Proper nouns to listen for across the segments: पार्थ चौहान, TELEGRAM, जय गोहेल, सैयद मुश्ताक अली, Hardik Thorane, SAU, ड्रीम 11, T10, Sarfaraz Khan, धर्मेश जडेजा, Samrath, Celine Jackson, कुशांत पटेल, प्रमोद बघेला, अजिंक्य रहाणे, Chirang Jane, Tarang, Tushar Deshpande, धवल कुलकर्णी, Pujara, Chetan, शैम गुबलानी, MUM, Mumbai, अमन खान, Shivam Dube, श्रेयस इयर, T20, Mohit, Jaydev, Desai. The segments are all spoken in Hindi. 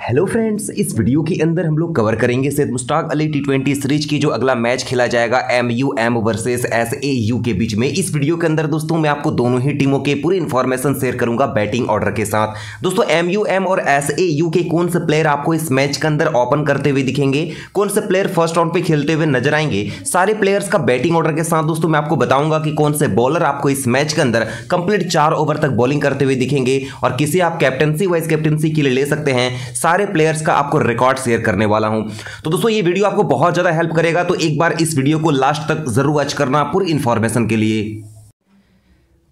हेलो फ्रेंड्स, इस वीडियो के अंदर हम लोग कवर करेंगे सैयद मुश्ताक अली टी20 सीरीज की जो अगला मैच खेला जाएगा MUM वर्सेस SAU के बीच में। इस वीडियो के अंदर दोस्तों मैं आपको दोनों ही टीमों के पूरी इन्फॉर्मेशन शेयर करूंगा बैटिंग ऑर्डर के साथ। दोस्तों MUM और SAU के कौन से प्लेयर आपको इस मैच के अंदर ओपन करते हुए दिखेंगे, कौन से प्लेयर फर्स्ट राउंड पे खेलते हुए नजर आएंगे, सारे प्लेयर्स का बैटिंग ऑर्डर के साथ दोस्तों मैं आपको बताऊंगा कि कौन से बॉलर आपको इस मैच के अंदर कंप्लीट 4 ओवर तक बॉलिंग करते हुए दिखेंगे और किसे आप कैप्टनसी वाइस कैप्टनसी के लिए ले सकते हैं। सारे प्लेयर्स का आपको रिकॉर्ड शेयर करने वाला हूं। तो दोस्तों ये वीडियो आपको बहुत ज्यादा हेल्प करेगा, तो एक बार इस वीडियो को लास्ट तक जरूर वॉच करना पूरी इंफॉर्मेशन के लिए।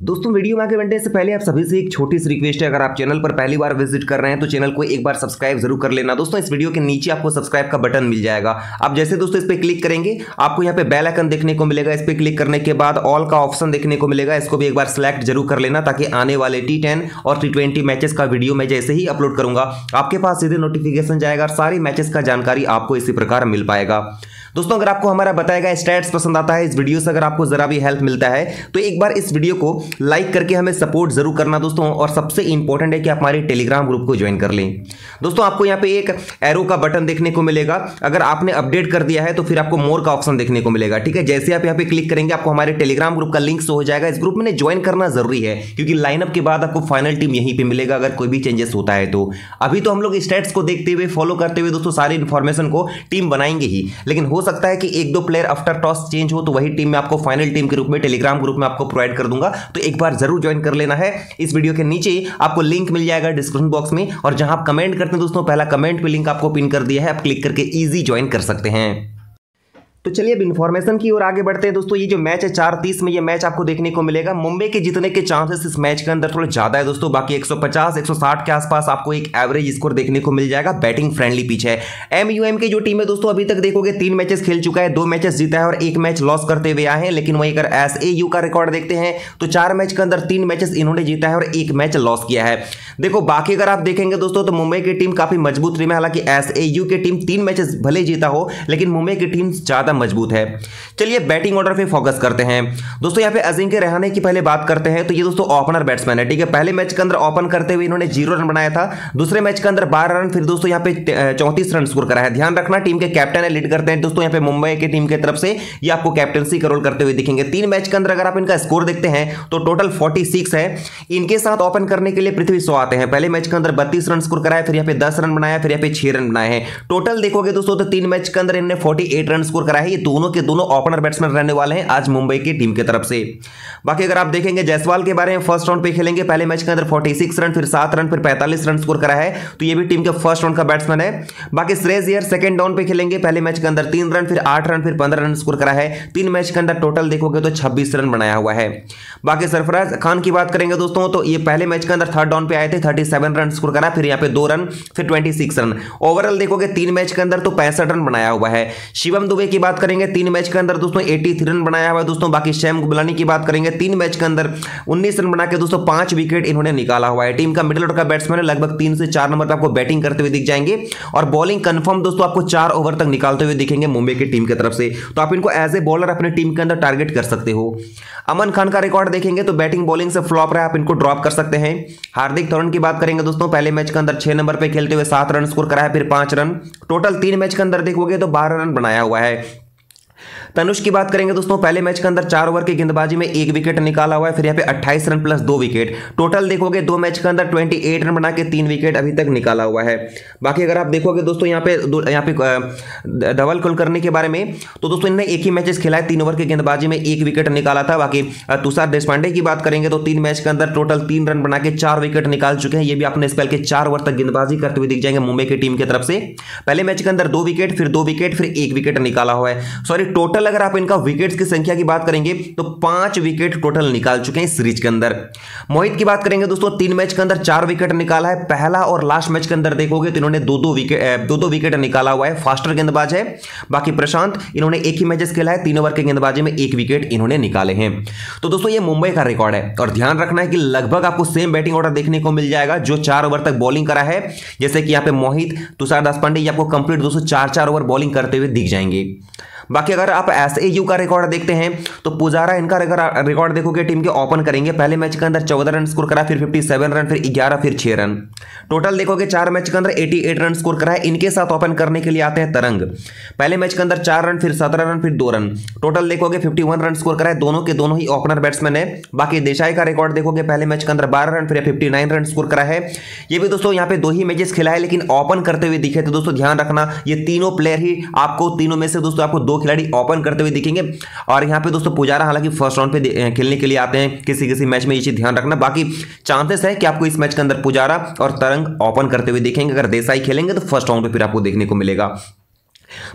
दोस्तों वीडियो में आगे बढ़ने से पहले आप सभी से एक छोटी सी रिक्वेस्ट है, अगर आप चैनल पर पहली बार विजिट कर रहे हैं तो चैनल को एक बार सब्सक्राइब जरूर कर लेना। दोस्तों इस वीडियो के नीचे आपको सब्सक्राइब का बटन मिल जाएगा, आप जैसे दोस्तों इस पर क्लिक करेंगे आपको यहाँ पे बेल आइकन देखने को मिलेगा। इस पर क्लिक करने के बाद ऑल का ऑप्शन देखने को मिलेगा, इसको भी एक बार सिलेक्ट जरूर कर लेना ताकि आने वाले T10 और T20 मैचेस का वीडियो मैं जैसे ही अपलोड करूंगा आपके पास सीधे नोटिफिकेशन जाएगा और सारी मैचेस का जानकारी आपको इसी प्रकार मिल पाएगा। दोस्तों अगर आपको हमारा बताएगा स्टैट्स पसंद आता है, इस वीडियो से अगर आपको जरा भी हेल्प मिलता है तो एक बार इस वीडियो को लाइक करके हमें सपोर्ट जरूर करना दोस्तों। और सबसे इंपॉर्टेंट है कि आप हमारे टेलीग्राम ग्रुप को ज्वाइन कर लें। दोस्तों आपको यहां पे एक एरो का बटन देखने को मिलेगा, अगर आपने अपडेट कर दिया है तो फिर आपको मोर का ऑप्शन देखने को मिलेगा। ठीक है, जैसे आप यहां पे क्लिक करेंगे आपको हमारे टेलीग्राम ग्रुप का लिंक शो हो जाएगा। इस ग्रुप में ज्वाइन करना जरूरी है क्योंकि लाइनअप के बाद आपको फाइनल टीम यहीं पे मिलेगा अगर कोई भी चेंजेस होता है तो। अभी तो हम लोग स्टैट्स को देखते हुए फॉलो करते हुए दोस्तों सारी इंफॉर्मेशन को टीम बनाएंगे ही, लेकिन हो सकता है कि 1-2 प्लेयर आफ्टर टॉस चेंज हो तो वही टीम में आपको फाइनल टीम के रूप में टेलीग्राम ग्रुप में आपको प्रोवाइड कर दूंगा, तो एक बार जरूर ज्वाइन कर लेना है। इस वीडियो के नीचे आपको लिंक मिल जाएगा डिस्क्रिप्शन बॉक्स में, और जहां आप कमेंट करते हैं दोस्तों पहला कमेंट पे लिंक आपको पिन कर दिया है, आप क्लिक करके इजी ज्वाइन कर सकते हैं। तो चलिए अब इन्फॉर्मेशन की ओर आगे बढ़ते हैं। दोस्तों ये जो मैच है 4:30 में ये मैच आपको देखने को मिलेगा। मुंबई के जीतने के चांसेस इस मैच के अंदर थोड़े ज़्यादा है दोस्तों, बाकी 150 160 के आसपास आपको एक एवरेज स्कोर देखने को मिल जाएगा। बैटिंग फ्रेंडली पिच है। MUM की जो टीम है दोस्तों अभी तक देखोगे 3 मैचेस खेल चुका है, 2 मैचेस जीता है और 1 मैच लॉस करते हुए आए हैं। लेकिन वहीं अगर SAU का रिकॉर्ड देखते हैं तो 4 मैच के अंदर 3 मैचेस इन्होंने जीता है और 1 मैच लॉस किया है। देखो बाकी अगर आप देखेंगे दोस्तों तो मुंबई की टीम काफ़ी मजबूत टीम है, हालांकि SAU की टीम 3 मैचेस भले जीता हो लेकिन मुंबई की टीम ज़्यादा मजबूत है। चलिए बैटिंग ऑर्डर पे फोकस करते हैं। दोस्तों यहाँ पे अजिंक्य रहाणे की पहले बात करते हैं तो ये दोस्तों ओपनर बैट्समैन है। ठीक है, पहले मैच के अंदर ओपन करते हुए इन्होंने 0 रन बनाया था, दूसरे मैच के अंदर 12 रन, फिर दोस्तों यहाँ पे 34 रन स्कोर करा है। ध्यान रखना टीम के कैप्टन है, लीड करते हैं दोस्तों यहाँ पे मुंबई की टीम की तरफ से, ये आपको कैप्टनसी का रोल करते हुए दिखेंगे। 3 मैच के अंदर अगर आप इनका स्कोर देखते हैं तो टोटल 46 है। इनके साथ ओपन करने के लिए पृथ्वी शॉ आते हैं, पहले मैच के अंदर 32 रन स्कोर कराया, फिर यहाँ पे 10 रन बनाया, फिर यहाँ पे 6 रन बनाए हैं। टोटल देखोगे दोस्तों तो 3 मैच के अंदर इन्होंने 48 रन स्कोर करा है। ये दोनों के दोनों ओपनर बैट्समैन रहने वाले हैं आज मुंबई की टीम की तरफ से। बाकी अगर आप देखेंगे जायसवाल के बारे में, फर्स्ट राउंड पे खेलेंगे, पहले मैच के अंदर 46 रन, फिर 7 रन, फिर 45 रन स्कोर करा है, तो ये भी टीम के फर्स्ट राउंड का बैट्समैन है। बाकी श्रेयस इयर सेकंड डाउन पे खेलेंगे, पहले मैच के अंदर 3 रन, फिर 8 रन, फिर 15 रन स्कोर करा है। 3 मैच के अंदर टोटल देखोगे तो 26 रन बनाया हुआ है। बाकी सरफराज खान की बात करेंगे दोस्तों तो ये पहले मैच के अंदर थर्ड डाउन पे आए थे, 37 रन स्कोर करा, फिर यहाँ पे 2 रन, फिर 26 रन। ओवरऑल देखोगे 3 मैच के अंदर तो 65 रन बनाया हुआ है। शिवम दुबे की बात करेंगे 3 मैच के अंदर दोस्तों 83 रन बनाया हुआ है दोस्तों। बाकी शैम गुबलानी की बात करेंगे 3 मैच के अंदर 19 रन बना के दोस्तों 5 विकेट इन्होंने निकाला हुआ है। टीम का मिडिल ऑर्डर का बैट्समैन है, लगभग 3 से 4 नंबर पर आपको बैटिंग करते हुए दिख जाएंगे और बॉलिंग कंफर्म दोस्तों आपको 4 ओवर तक निकालते हुए दिखेंगे मुंबई की टीम की तरफ से, तो आप इनको एज ए बॉलर अपने टीम के अंदर टारगेट कर सकते हो। अमन खान का रिकॉर्ड देखेंगे तो बैटिंग बॉलिंग से फ्लॉप रहा है, आप इनको ड्रॉप कर सकते हैं। हार्दिक थोरन की बात करेंगे दोस्तों, पहले मैच के अंदर 6 नंबर पर खेलते हुए 7 रन स्कोर कराया, फिर 5 रन। टोटल 3 मैच के अंदर देखोगे तो 12 रन बनाया हुआ है। तनुष की बात करेंगे दोस्तों, पहले मैच के अंदर 4 ओवर की गेंदबाजी में 1 विकेट निकाला हुआ है, फिर यहाँ पे 28 रन प्लस 2 विकेट। टोटल देखोगे 2 मैच के अंदर 28 रन बना के 3 विकेट अभी तक निकाला हुआ है। बाकी अगर आप देखोगे दोस्तों यहाँ पे धवल कुलकर्णी के बारे में तो दोस्तों इन्होंने 1 ही मैचेस खेला है, 3 ओवर की गेंदबाजी में 1 विकेट निकाला था। बाकी तुषार देशपांडे की बात करेंगे तो 3 मैच के अंदर टोटल 3 रन बना के 4 विकेट निकाल चुके हैं, ये भी आपने इस पल के 4 ओवर तक गेंदबाजी करते हुए दिख जाएंगे मुंबई की टीम की तरफ से। पहले मैच के अंदर 2 विकेट, फिर 2 विकेट, फिर 1 विकेट निकाला हुआ है। सॉरी टोटल अगर आप इनका विकेट्स की संख्या की बात करेंगे तो 5 विकेट टोटल निकाल चुके हैं इस सीरीज के अंदर। मोहित की बात करेंगे दोस्तों, 3 मैच के अंदर 4 विकेट निकाला है, पहला और लास्ट मैच के अंदर देखोगे तो इन्होंने दो दो विकेट निकाला हुआ है, फास्टर गेंदबाज है। बाकी प्रशांत इन्होंने 1 ही मैचेस खेला है, 3 ओवर की गेंदबाजी में 1 विकेट इन्होंने निकाले हैं। तो दोस्तों ये मुंबई का रिकॉर्ड है और ध्यान रखना है कि लगभग आपको सेम बैटिंग ऑर्डर देखने को मिल जाएगा जो 4 ओवर तक बॉलिंग करा है, जैसे कि यहाँ पे मोहित तुषार देशपांडे आपको कंप्लीट दोस्तों 4-4 ओवर बॉलिंग करते हुए दिख जाएंगे। बाकी अगर आप एसएयू का रिकॉर्ड देखते हैं तो पुजारा इनका रिकॉर्ड देखोगे टीम के ओपन करेंगे, पहले मैच के अंदर 14 रन स्कोर करा, फिर 57 रन, फिर 11, फिर 6 रन। टोटल देखोगे 4 मैच के अंदर 88 रन स्कोर करा है। इनके साथ ओपन करने के लिए आते हैं तरंग, पहले मैच के अंदर 4 रन, फिर 17 रन, फिर 2 रन, टोटल देखोगे 51 रन स्कोर करा है। दोनों के दोनों ही ओपनर बैट्समैन है। बाकी देसाई का रिकॉर्ड देखोगे, पहले मैच के अंदर 12 रन, फिर 59 रन स्कोर करा है। ये भी दोस्तों यहाँ पे 2 ही मैचेस खेला है लेकिन ओपन करते हुए दिखे थे। दोस्तों ध्यान रखना, ये तीनों प्लेयर ही आपको, तीनों में से दोस्तों आपको 2 खिलाड़ी ओपन करते हुए दिखेंगे। और यहाँ पे दोस्तों पुजारा हालांकि फर्स्ट राउंड पे खेलने के लिए आते हैं किसी किसी मैच में, ये चीज ध्यान रखना। बाकी चांसेस है कि आपको इस मैच के अंदर पुजारा और तरंग ओपन करते हुए दिखेंगे। अगर देसाई खेलेंगे तो फर्स्ट राउंड पे फिर आपको देखने को मिलेगा।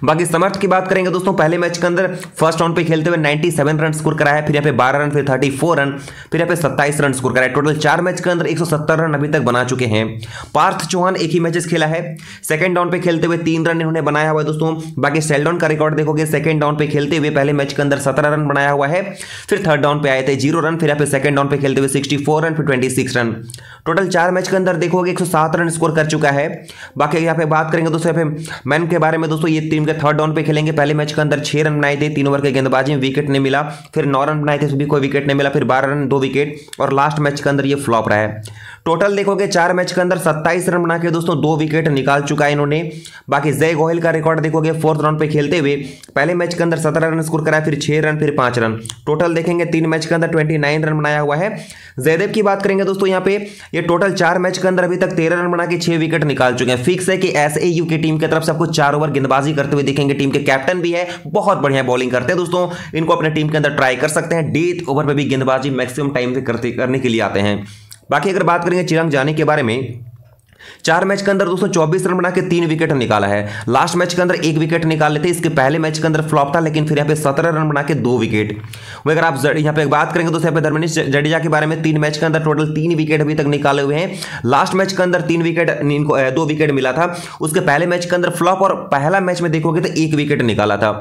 बाकी समर्थ की बात करेंगे दोस्तों, पहले मैच के अंदर फर्स्ट राउंड पे खेलते हुए 97 रन स्कोर कराया है, फिर यहाँ पे 12 रन, फिर 34 रन, फिर यहाँ पे 27 रन स्कोर कराया। टोटल 4 मैच के अंदर 170 रन अभी तक बना चुके हैं। पार्थ चौहान एक ही मैचेस खेला है, सेकंड डाउन पे खेलते हुए 3 रन इन्होंने बनाया हुआ है दोस्तों। बाकी सेल्डॉन का रिकॉर्ड देखोगे, सेकंड डाउन पे खेलते हुए पहले मैच के अंदर 17 रन बनाया हुआ है, फिर थर्ड डाउन पे आए थे 0 रन, फिर यहाँ पे सेकंड डाउन पे खेलते हुए 64 रन, फिर 26 रन। टोटल 4 मैच के अंदर देखोगे 107 रन स्कोर कर चुका है। बाकी यहाँ पे बात करेंगे दोस्तों मैन के बारे में, दोस्तों ये टीम के थर्ड डाउन पे खेलेंगे, पहले मैच के अंदर 6 रन बनाए थे, 3 ओवर के गेंदबाजी में विकेट नहीं मिला, फिर 9 रन बनाए थे, कोई विकेट नहीं मिला, फिर 12 रन, 2 विकेट, और लास्ट मैच के अंदर ये फ्लॉप रहा है। टोटल देखोगे 4 मैच के अंदर 27 रन बना के दोस्तों 2 विकेट निकाल चुका है इन्होंने। बाकी जय गोहेल का रिकॉर्ड देखोगे, फोर्थ राउंड पे खेलते हुए पहले मैच के अंदर 17 रन स्कोर कराया, फिर 6 रन, फिर 5 रन, टोटल देखेंगे 3 मैच के अंदर 29 रन बनाया हुआ है। जयदेव की बात करेंगे दोस्तों, यहाँ पे ये टोटल 4 मैच के अंदर अभी तक 13 रन बना के 6 विकेट निकाल चुके हैं। फिक्स है कि एसएयू की टीम की तरफ से आपको 4 ओवर गेंदबाजी करते हुए दिखेंगे। टीम के कैप्टन भी है, बहुत बढ़िया बॉलिंग करते हैं दोस्तों, इनको अपने टीम के अंदर ट्राई कर सकते हैं। डेथ ओवर पे भी गेंदबाजी मैक्सिमम टाइम से करने के लिए आते हैं। बाकी अगर बात करेंगे चिरंग जाने के बारे में, 4 मैच के अंदर दोस्तों 24 रन बना के 3 विकेट निकाला है, लास्ट मैच के अंदर 1 विकेट निकाल लेते, इसके पहले मैच के अंदर फ्लॉप था, लेकिन फिर यहाँ पे 17 रन बना के 2 विकेट। वही अगर आप यहाँ पे बात करेंगे दोस्तों, यहाँ पे धर्मेश जडेजा के बारे में 3 मैच के अंदर टोटल 3 विकेट अभी तक निकाले हुए हैं। लास्ट मैच के अंदर 3 विकेट, इनको 2 विकेट मिला था, उसके पहले मैच के अंदर फ्लॉप, और पहला मैच में देखोगे तो 1 विकेट निकाला था।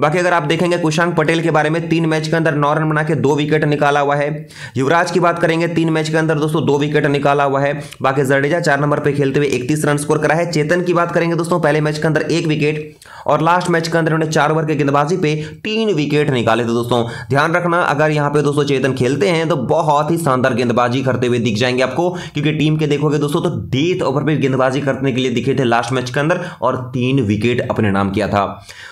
बाकी अगर आप देखेंगे कुशांत पटेल के बारे में, 3 मैच के अंदर 9 रन बना के 2 विकेट निकाला हुआ है। युवराज की बात करेंगे, 3 मैच के अंदर दोस्तों 2 विकेट निकाला हुआ है। बाकी जडेजा 4 नंबर पे खेलते हुए 31 रन स्कोर करा है। चेतन की बात करेंगे दोस्तों, पहले मैच के अंदर 1 विकेट और लास्ट मैच के अंदर उन्होंने 4 ओवर के गेंदबाजी पे 3 विकेट निकाले थे दोस्तों। ध्यान रखना, अगर यहाँ पे दोस्तों चेतन खेलते हैं तो बहुत ही शानदार गेंदबाजी करते हुए दिख जाएंगे आपको, क्योंकि टीम के देखोगे दोस्तों तो डेथ ओवर पे गेंदबाजी करने के लिए दिखे थे लास्ट मैच के अंदर, और 3 विकेट अपने नाम किया था।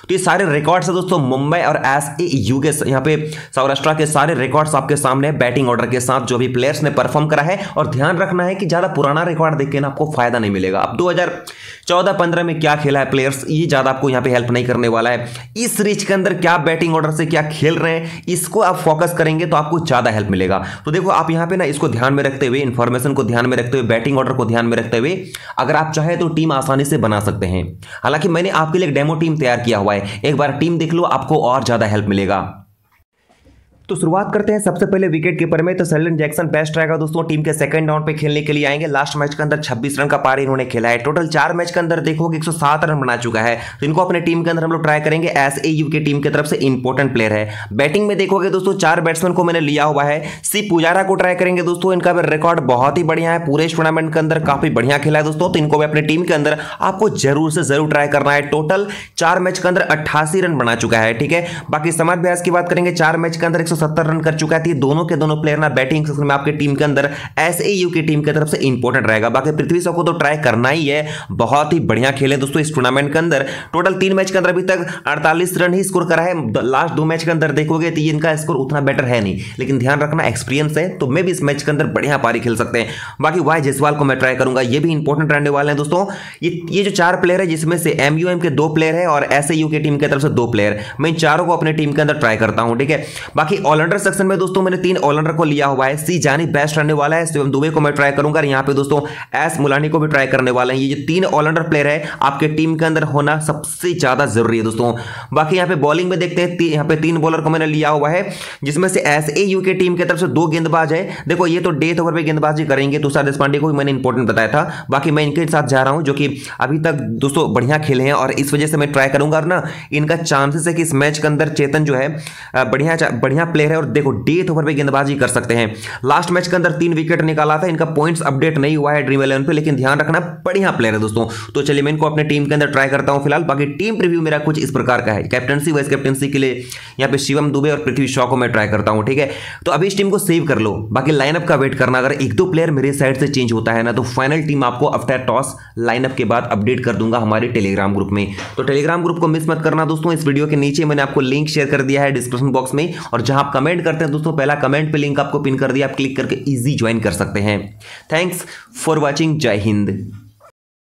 तो ये सारे रिकॉर्ड्स है दोस्तों मुंबई और एसएयू के, यहाँ पे सौराष्ट्र के सारे रिकॉर्ड्स आपके सामने बैटिंग ऑर्डर के साथ, जो भी प्लेयर्स ने परफॉर्म करा है। और ध्यान रखना है कि ज्यादा पुराना रिकॉर्ड देख के ना आपको फायदा नहीं मिलेगा। आप 2014-15 में क्या खेला है प्लेयर्स, ये ज्यादा आपको यहाँ पे हेल्प नहीं करने वाला है। इस सीरीज के अंदर क्या बैटिंग ऑर्डर से क्या खेल रहे हैं, इसको आप फोकस करेंगे तो आपको ज्यादा हेल्प मिलेगा। तो देखो आप यहाँ पे ना इसको ध्यान में रखते हुए, इंफॉर्मेशन को ध्यान में रखते हुए, बैटिंग ऑर्डर को ध्यान में रखते हुए अगर आप चाहे तो टीम आसानी से बना सकते हैं। हालांकि मैंने आपके लिए एक डेमो टीम तैयार किया हुआ है, एक बार टीम देख लो, आपको और ज्यादा हेल्प मिलेगा। तो शुरुआत करते हैं सबसे पहले विकेट कीपर में। तो सेलिन जैक्सन बेस्ट रहेगा दोस्तों, टीम के सेकंड डाउन पे खेलने के लिए आएंगे। लास्ट मैच के अंदर 26 रन का पारी इन्होंने खेला है। टोटल 4 मैच के अंदर देखोगे 107 रन बना चुका है। तो इनको अपने टीम के अंदर हम लोग ट्राई करेंगे। एसएयू की टीम की तरफ से इंपॉर्टेंट प्लेयर है। बैटिंग में देखोगे दोस्तों 4 बैट्समैन को मैंने लिया हुआ है। पुजारा को ट्राई करेंगे दोस्तों, इनका रिकॉर्ड बहुत ही बढ़िया है, पूरे टूर्नामेंट के अंदर काफी बढ़िया खेला है दोस्तों। तो इनको भी अपने टीम के अंदर आपको जरूर से जरूर ट्राई करना है। टोटल 4 मैच के अंदर 88 रन बना चुका है, ठीक है। बाकी समर्थ व्यास की बात करेंगे, 4 मैच के अंदर 70 रन कर चुका है। दोनों के दोनों प्लेयर ना बैटिंग सेक्शन में आपके टीम के अंदर एसएयू की टीम की तरफ से इंपॉर्टेंट रहेगा। बाकी पृथ्वी शॉ को तो ट्राई करना ही है, बहुत ही बढ़िया खेले दोस्तों इस टूर्नामेंट के अंदर। टोटल 3 मैच के अंदर अभी तक 48 रन ही स्कोर करा है। लास्ट 2 मैच के अंदर देखोगे तो इनका स्कोर उतना बेटर है नहीं, लेकिन ध्यान रखना एक्सपीरियंस है, तो मैं भी इस मैच के अंदर बढ़िया पारी खेल सकते हैं। बाकी वाई जायसवाल को मैं ट्राई करूंगा, ये भी इंपॉर्टेंट रहने वाले हैं दोस्तों। ये जो 4 प्लेयर है जिसमें से एमयूएम के 2 प्लेयर है और एसएयू की टीम की तरफ से 2 प्लेयर, मैं इन चारों को अपने टीम के अंदर ट्राई करता हूं, ठीक है। बाकी ऑलराउंडर सेक्शन में दोस्तों मैंने 3 ऑलराउंडर को लिया हुआ है। सी जानी बेस्ट रहने वाला है, शिवम दुबे को मैं ट्राई करूंगा। यहाँ पे दोस्तों एस मुलानी को भी ट्राई करने वाले हैं। ये जो 3 ऑलराउंडर प्लेयर है आपके टीम के अंदर होना सबसे ज्यादा जरूरी है दोस्तों। बाकी यहाँ पे बॉलिंग में देखते हैं, यहाँ पे 3 बॉलर को मैंने लिया हुआ है, जिसमें से एसएयू की टीम की तरफ से 2 गेंदबाज है। देखो ये तो डेथ ओवर पर गेंदबाजी करेंगे। तुषार देशपांडे को भी मैंने इंपॉर्टेंट बताया था, बाकी मैं इनके साथ जा रहा हूँ, जो कि अभी तक दोस्तों बढ़िया खेले हैं और इस वजह से मैं ट्राई करूंगा। और ना इनका चांसेस है कि इस मैच के अंदर चेतन जो है बढ़िया प्लेयर है और देखो डेथ ओवर पे गेंदबाजी कर सकते हैं। लास्ट मैच के अंदर 3 विकेट निकाला था, इनका पॉइंट्स अपडेट नहीं हुआ है ड्रीम 11 पे, लेकिन ध्यान रखना बढ़िया प्लेयर है दोस्तों। तो चलिए मैं इनको अपने टीम के अंदर ट्राई करता हूं फिलहाल। बाकी टीम प्रीव्यू मेरा कुछ इस प्रकार का है, कैप्टनसी वाइस कैप्टनसी के लिए यहाँ पे शिवम दुबे और पृथ्वी शॉ को मैं ट्राई करता हूँ, ठीक है। तो अभी इस टीम को सेव कर लो, बाकी लाइनअप का वेट करना। अगर 1-2 प्लेयर मेरे साइड से चेंज होता है ना तो फाइनल टीम आपको आफ्टर टॉस लाइनअप के बाद अपडेट कर दूंगा हमारे टेलीग्राम ग्रुप में। तो टेलीग्राम ग्रुप को मिस मत करना दोस्तों। इस वीडियो के नीचे मैंने आपको लिंक शेयर कर दिया है डिस्क्रिप्शन बॉक्स में, और जहां आप कमेंट करते हैं दोस्तों पहला कमेंट पे लिंक आपको पिन कर दिया, आप क्लिक करके इजी ज्वाइन कर सकते हैं। थैंक्स फॉर वॉचिंग, जय हिंद।